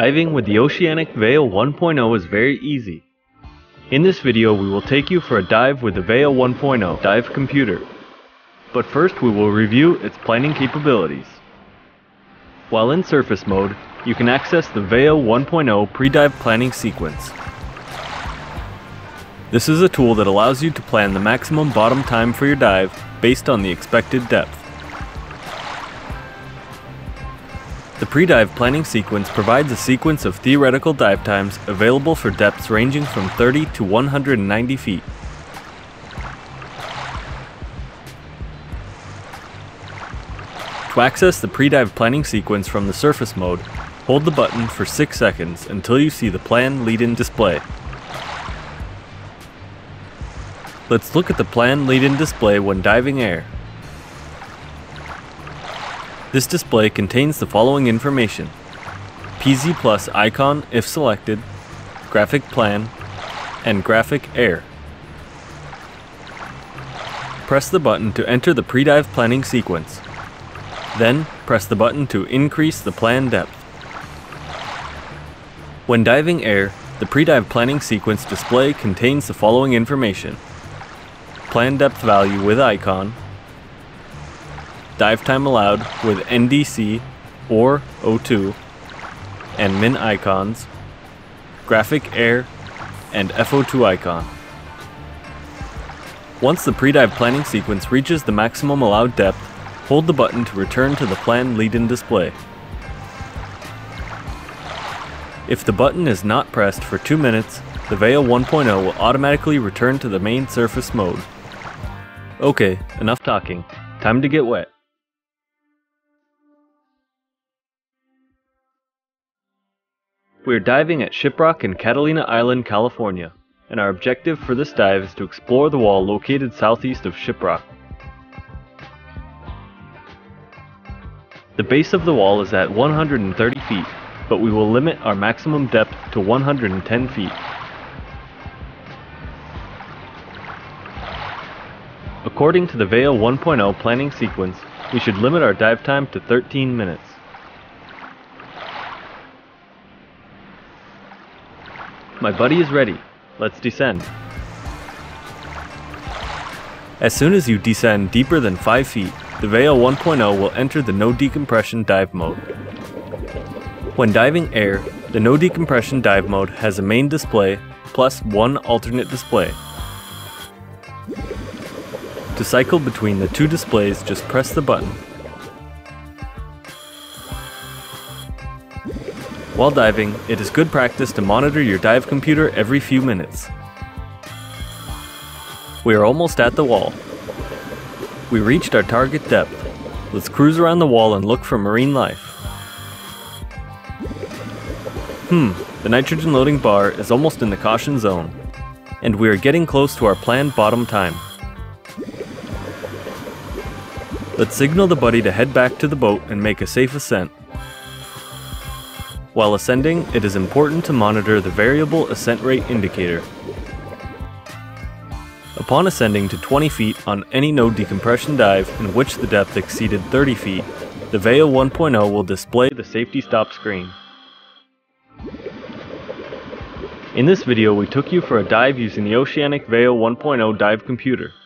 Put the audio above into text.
Diving with the Oceanic Veo 1.0 is very easy. In this video we will take you for a dive with the Veo 1.0 dive computer. But first we will review its planning capabilities. While in surface mode, you can access the Veo 1.0 pre-dive planning sequence. This is a tool that allows you to plan the maximum bottom time for your dive based on the expected depth. The pre-dive planning sequence provides a sequence of theoretical dive times available for depths ranging from 30 to 190 feet. To access the pre-dive planning sequence from the surface mode, hold the button for 6 seconds until you see the plan lead-in display. Let's look at the plan lead-in display when diving air. This display contains the following information: PZ Plus icon if selected, graphic plan, and graphic air. Press the button to enter the pre-dive planning sequence. Then, press the button to increase the plan depth. When diving air, the pre-dive planning sequence display contains the following information: plan depth value with icon, dive time allowed with NDC or O2 and min icons, graphic air, and FO2 icon. Once the pre-dive planning sequence reaches the maximum allowed depth, hold the button to return to the plan lead-in display. If the button is not pressed for 2 minutes, the Veo 1.0 will automatically return to the main surface mode. Okay, enough talking. Time to get wet. We are diving at Shiprock in Catalina Island, California, and our objective for this dive is to explore the wall located southeast of Shiprock. The base of the wall is at 130 feet, but we will limit our maximum depth to 110 feet. According to the Veo 1.0 planning sequence, we should limit our dive time to 13 minutes. My buddy is ready. Let's descend. As soon as you descend deeper than 5 feet, the Veo 1.0 will enter the no decompression dive mode. When diving air, the no decompression dive mode has a main display plus one alternate display. To cycle between the two displays, just press the button. While diving, it is good practice to monitor your dive computer every few minutes. We are almost at the wall. We reached our target depth. Let's cruise around the wall and look for marine life. The nitrogen loading bar is almost in the caution zone, and we are getting close to our planned bottom time. Let's signal the buddy to head back to the boat and make a safe ascent. While ascending, it is important to monitor the variable ascent rate indicator. Upon ascending to 20 feet on any no decompression dive in which the depth exceeded 30 feet, the Veo 1.0 will display the safety stop screen. In this video, we took you for a dive using the Oceanic Veo 1.0 dive computer.